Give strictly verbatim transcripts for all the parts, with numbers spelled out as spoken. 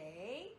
day.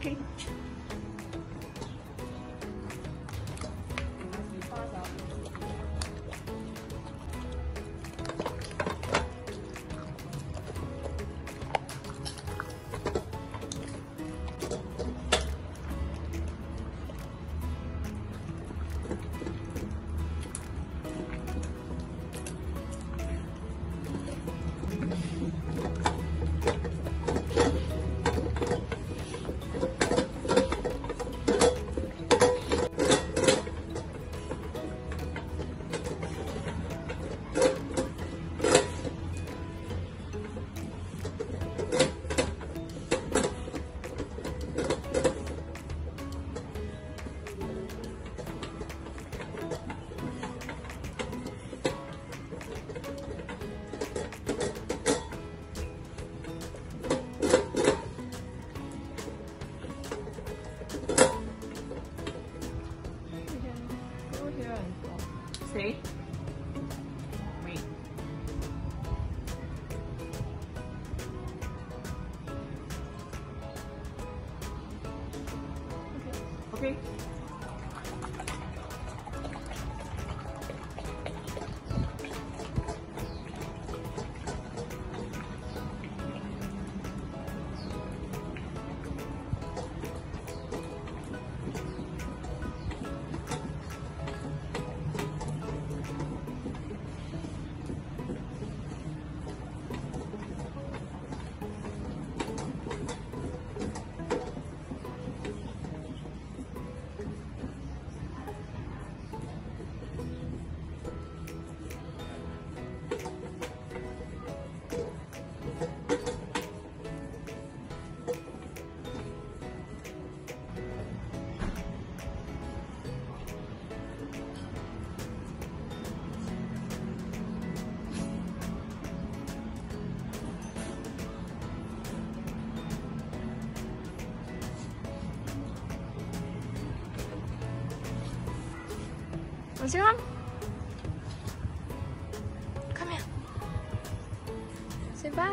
Okay. Okay. What's your mom? Come here. Say bye.